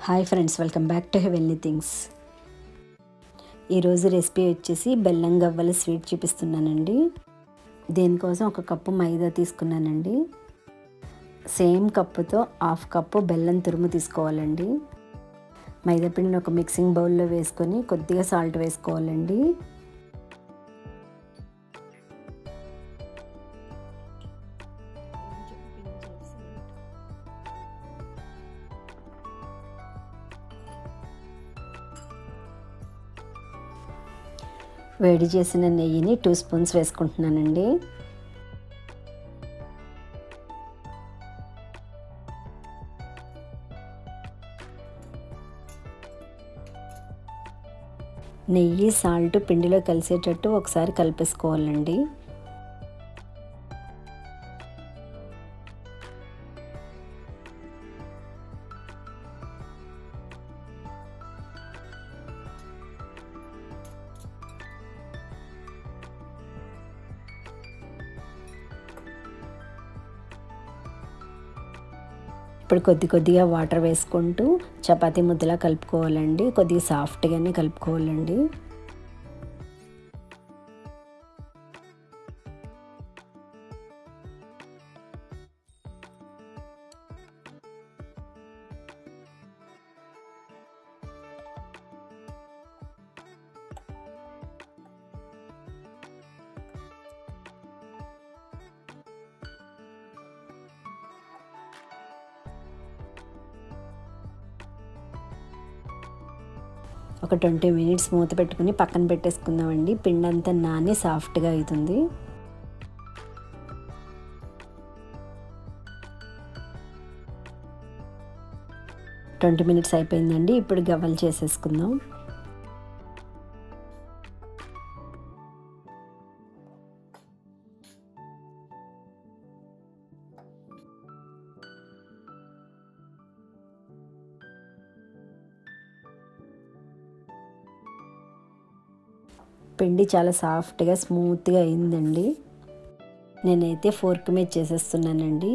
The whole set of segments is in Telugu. Hi friends, welcome back to हेवन्ली Things. Recipe वच्चेसी బెల్లం గవ్వల స్వీట్ చూపిస్తున్నానండి। దేనికోసం ఒక కప్పు మైదా తీసుకున్నానండి। సేమ్ కప్పుతో హాఫ్ కప్పు బెల్లం తురుము తీసుకోవాలండి। మైదా పిండిని ఒక మిక్సింగ్ బౌల్లో వేసుకొని కొద్దిగా సాల్ట్ వేసుకోవాలండి। వేడి చేసిన నెయ్యిని 2 స్పూన్స్ వేసుకుంటున్నానండి। నెయ్యి సాల్ట్ పిండిలో కలిసేటట్టు ఒకసారి కలిపేసుకోవాలండి। ఇప్పుడు కొద్ది కొద్దిగా వాటర్ వేసుకుంటూ చపాతీ ముద్దలా కలుపుకోవాలండి। కొద్దిగా సాఫ్ట్గానే కలుపుకోవాలండి। ఒక 20 మినిట్స్ మూత పెట్టుకొని పక్కన పెట్టేసుకుందామండి। పిండి అంతా నాని సాఫ్ట్గా అవుతుంది। ట్వంటీ మినిట్స్ అయిపోయిందండి। ఇప్పుడు గవ్వలు చేసేసుకుందాం। పిండి చాలా సాఫ్ట్గా స్మూత్గా అయిందండి। నేనైతే ఫోర్క్ మీద చేసేస్తున్నానండి।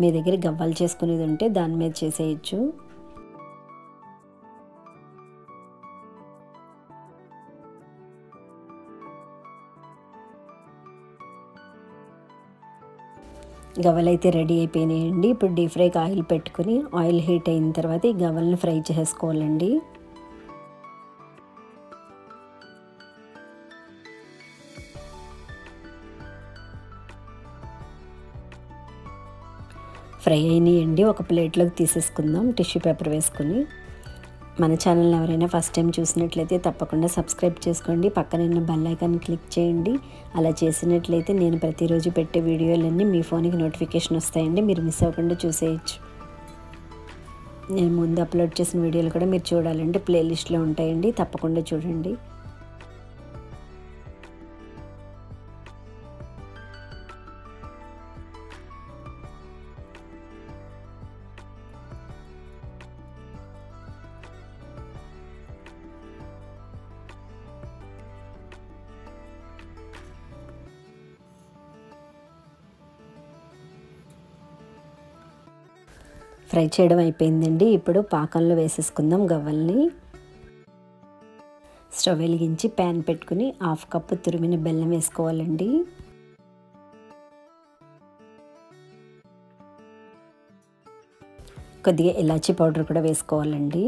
మీ దగ్గర గవ్వలు చేసుకునేది ఉంటే దాని మీద చేసేయచ్చు। గవ్వలు అయితే రెడీ అయిపోయినాయండి। ఇప్పుడు డీప్ ఫ్రైకి ఆయిల్ పెట్టుకుని ఆయిల్ హీట్ అయిన తర్వాత ఈ గవ్వలను ఫ్రై చేసుకోవాలండి। ఫ్రై అయినాయండి। ఒక ప్లేట్లోకి తీసేసుకుందాం టిష్యూ పేపర్ వేసుకుని। మన ఛానల్ని ఎవరైనా ఫస్ట్ టైం చూసినట్లయితే తప్పకుండా సబ్స్క్రైబ్ చేసుకోండి। పక్కన ఉన్న బెల్ ఐకాన్ క్లిక్ చేయండి। అలా చేసినట్లయితే నేను ప్రతిరోజు పెట్టే వీడియోలన్నీ మీ ఫోన్కి నోటిఫికేషన్ వస్తాయండి, మీరు మిస్ అవ్వకుండా చూసేయచ్చు। నేను ముందు అప్లోడ్ చేసిన వీడియోలు కూడా మీరు చూడాలంటే ప్లేలిస్ట్లో ఉంటాయండి, తప్పకుండా చూడండి। ఫ్రై చేయడం అయిపోయిందండి। ఇప్పుడు పాకంలో వేసేసుకుందాం గవ్వల్ని। స్టవ్ వెలిగించి ప్యాన్ పెట్టుకుని హాఫ్ కప్పు తురిమిన బెల్లం వేసుకోవాలండి। కొద్దిగా ఇలాచీ పౌడర్ కూడా వేసుకోవాలండి।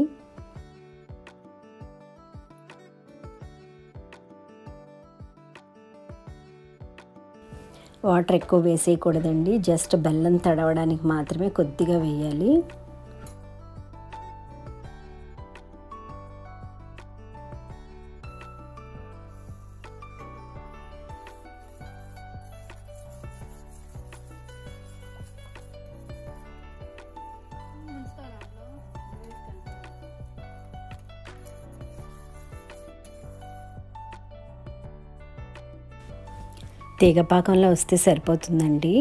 వాటర్ ఎక్కువ వేసేయకూడదండి, జస్ట్ బెల్లం తడవడానికి మాత్రమే కొద్దిగా వేయాలి। తీగపాకంలో వస్తే సరిపోతుందండి।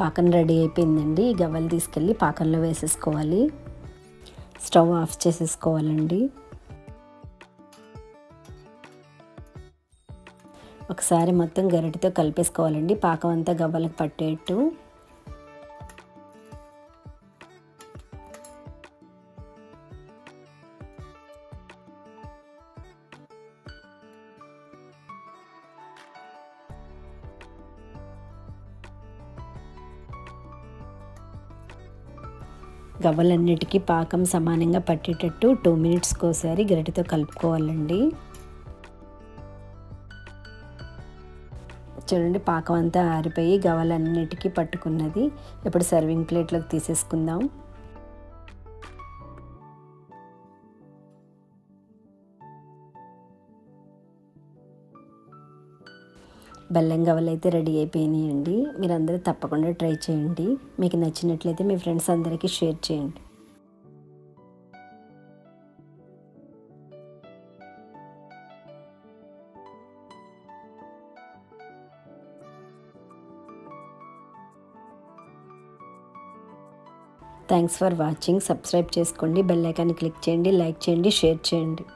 పాకం రెడీ అయిపోయిందండి. ఈ గవ్వలు తీసుకెళ్ళి పాకంలో వేసేసుకోవాలి. స్టవ్ ఆఫ్ చేసేసుకోవాలండి. ఒకసారి మొత్తం గరిటెతో కలిపేసుకోవాలండి పాకం అంతా గవ్వలకు పట్టేట్టు. గవ్వలన్నిటికీ పాకం సమానంగా పట్టేటట్టు 2 నిమిషాలకు ఒకసారి గరిటెతో కలుపుకోవాలండి. చూడండి పాకం అంతా ఆరిపోయి గవ్వలన్నిటికీ పట్టుకున్నది. ఇప్పుడు సర్వింగ్ ప్లేట్లోకి తీసేసుకుందాం. బెల్లం గవ్వలు అయితే రెడీ అయిపోయినాయండి. మీరు అందరూ తప్పకుండా ట్రై చేయండి. మీకు నచ్చినట్లయితే మీ ఫ్రెండ్స్ అందరికీ షేర్ చేయండి. Thanks for watching. సబ్స్క్రైబ్ చేసుకోండి, బెల్ ఐకాన్ని క్లిక్ చేయండి, లైక్ చేయండి, షేర్ చేయండి.